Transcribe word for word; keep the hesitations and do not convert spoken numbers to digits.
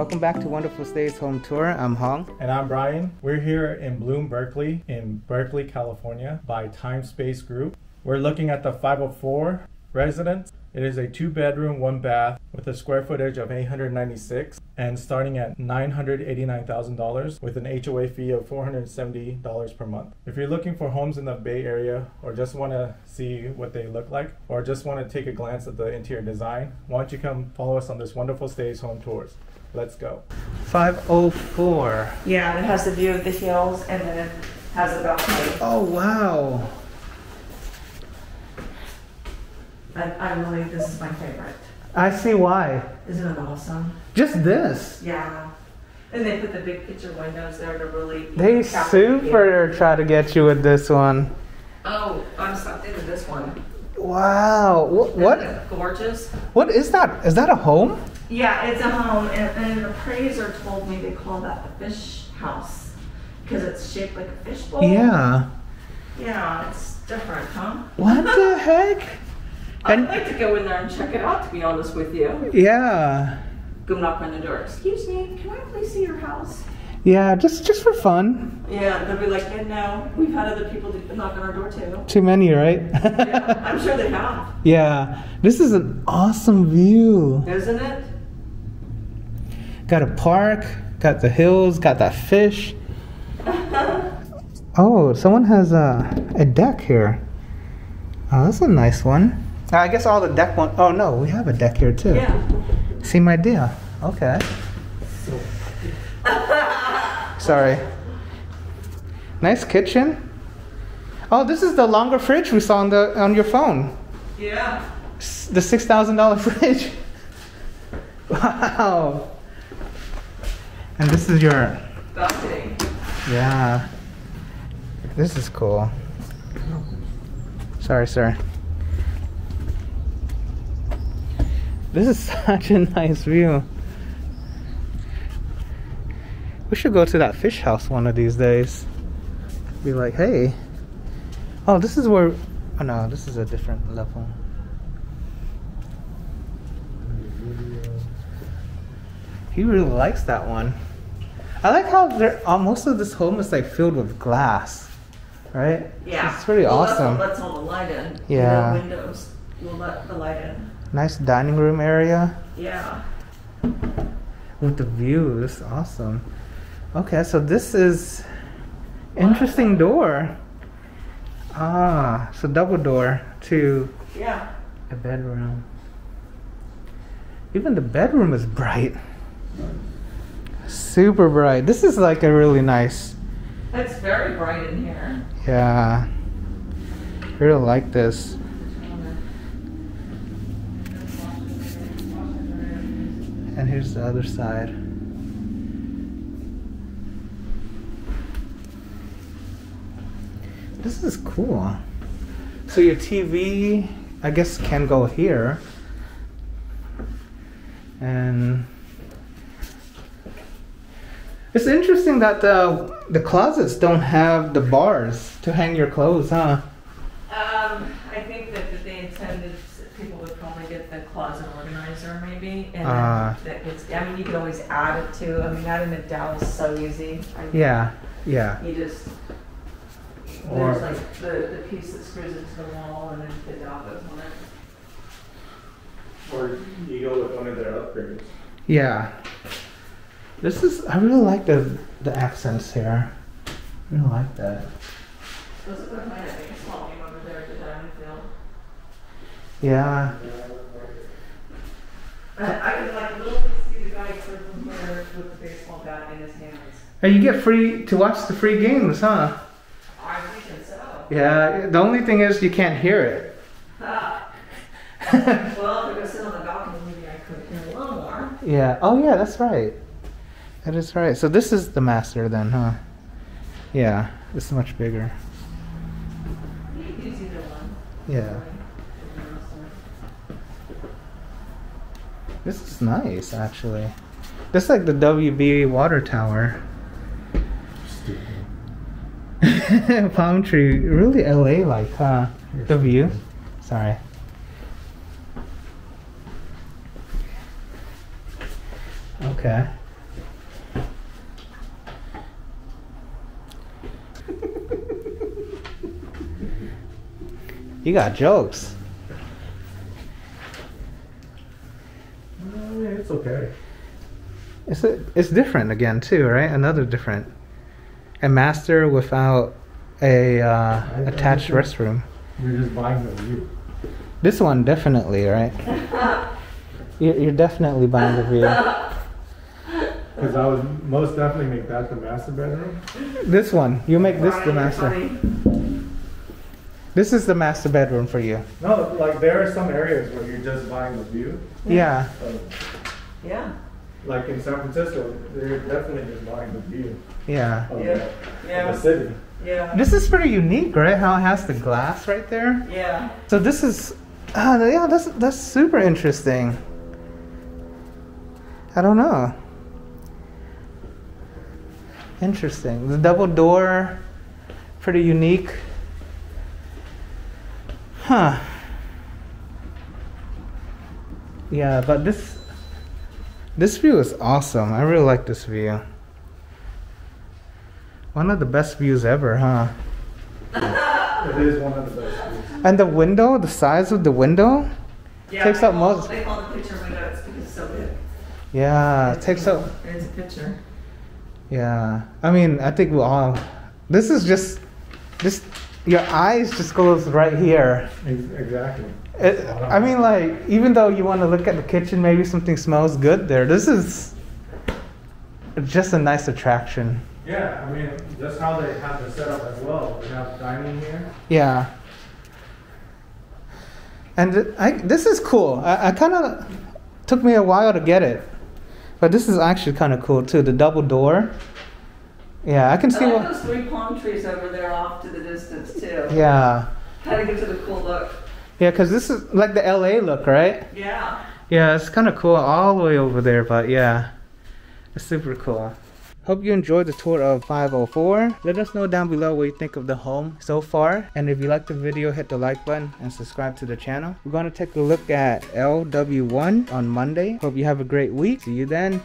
Welcome back to Wonderful Stays Home Tour. I'm Hong. And I'm Brian. We're here in Bloom Berkeley in Berkeley, California by Timespace Group. We're looking at the five oh four residence. It is a two bedroom, one bath with a square footage of eight hundred ninety-six and starting at nine hundred eighty-nine thousand dollars with an H O A fee of four hundred seventy dollars per month. If you're looking for homes in the Bay Area or just want to see what they look like or just want to take a glance at the interior design, why don't you come follow us on this Wonderful Stays Home Tours. Let's go. five oh four. Yeah, and it has the view of the hills and then it has a balcony. Oh, wow. I, I really, this is my favorite. I see why. Isn't it awesome? Just this. Yeah. And they put the big picture windows there to really... They super try to get you with this one. Oh, I'm sucked into this one. Wow. What? what? Gorgeous. What is that? Is that a home? Yeah, it's a home, and, and an appraiser told me they call that the fish house because it's shaped like a fishbowl. Yeah. Yeah, it's different, huh? What the heck? I'd like to go in there and check it out, to be honest with you. Yeah. Go knock on the door. Excuse me, can I please see your house? Yeah, just just for fun. Yeah, they'll be like, yeah, no, we've had other people knock on our door too. Too many, right? Yeah, I'm sure they have. Yeah, this is an awesome view. Isn't it? Got a park, got the hills, got that fish. Oh, someone has a, a deck here. Oh, that's a nice one. I guess all the deck one, oh no, we have a deck here too. Yeah. Same idea. Okay. Sorry. Nice kitchen. Oh, this is the longer fridge we saw on the on your phone. Yeah. S the six thousand dollar fridge. Wow. And this is your balcony. Yeah. This is cool. Sorry, sir. This is such a nice view. We should go to that fish house one of these days. Be like, hey. Oh, this is where, oh no, this is a different level. He really likes that one. I like how they're, uh, most of this home is like filled with glass, right? Yeah. It's pretty well, awesome. That's all the light in. Yeah. The windows will let the light in. Nice dining room area. Yeah. With the view, this is awesome. Okay, so this is interesting door. Ah, so double door to yeah. a bedroom. Even the bedroom is bright. Super bright. This is like a really nice. It's very bright in here. Yeah. I really like this. And here's the other side. This is cool. So your T V, I guess, can go here. And it's interesting that the the closets don't have the bars to hang your clothes, huh? Um, I think that if they intended people would probably get the closet organizer maybe, and uh, that gets, I mean, you could always add it to. I mean, adding it down is so easy. I mean, yeah, yeah. You just or, there's like the the piece that screws into the wall, and then you put the outfits on it. Or you go with one of their upgrades. Yeah. This is, I really like the the accents here. I really like that. This is what I had to install me over there at the Diamond Field. Yeah. I, I would like literally see the guy from there with the baseball bat in his hands. And you get free to watch the free games, huh? I think so. Yeah, the only thing is you can't hear it. Uh, well, if I go sit on the balcony, maybe I could hear a little more. Yeah, oh yeah, that's right. That is right. So this is the master then, huh? Yeah, this is much bigger. You can use either one. Yeah. This is nice, actually. This is like the W B A water tower. Palm tree, really L A like, huh? The view. Sorry. Okay. You got jokes. No, yeah, it's okay. It's a, it's different again too, right? Another different. A master without a uh, attached restroom. You're just buying the view. This one definitely, right? you're, you're definitely buying the view. Because I would most definitely make that the master bedroom. This one, you make this the master. This is the master bedroom for you. No, like there are some areas where you're just buying the view. Yeah. So, yeah. Like in San Francisco, they're definitely just buying the view. Yeah. Of yeah. The, yeah. Of the city. Yeah. This is pretty unique, right? How it has the glass right there. Yeah. So this is, uh, yeah, that's that's super interesting. I don't know. Interesting. The double door, pretty unique. Huh. Yeah, but this this view is awesome. I really like this view. One of the best views ever, huh? It is one of the best views. And the window, the size of the window, yeah, takes up most. They call the picture window, it's because it's so big. Yeah, it takes up. It's a picture. Yeah, I mean, I think we all. This is just, this your eyes just close right here. Exactly. It, I mean, like even though you want to look at the kitchen, maybe something smells good there. This is just a nice attraction. Yeah, I mean, that's how they have the setup as well. We have dining here. Yeah. And I, this is cool. I, I kind of took me a while to get it, but this is actually kind of cool too. The double door. Yeah, I can see. I like what, those three palm trees over there off to the distance too. Yeah. Kind of gives it a cool look. Yeah, because this is like the L A look, right? Yeah. Yeah, it's kind of cool all the way over there, but yeah, it's super cool. Hope you enjoyed the tour of five oh four. Let us know down below what you think of the home so far. And if you liked the video, hit the like button and subscribe to the channel. We're going to take a look at L W one on Monday. Hope you have a great week. See you then.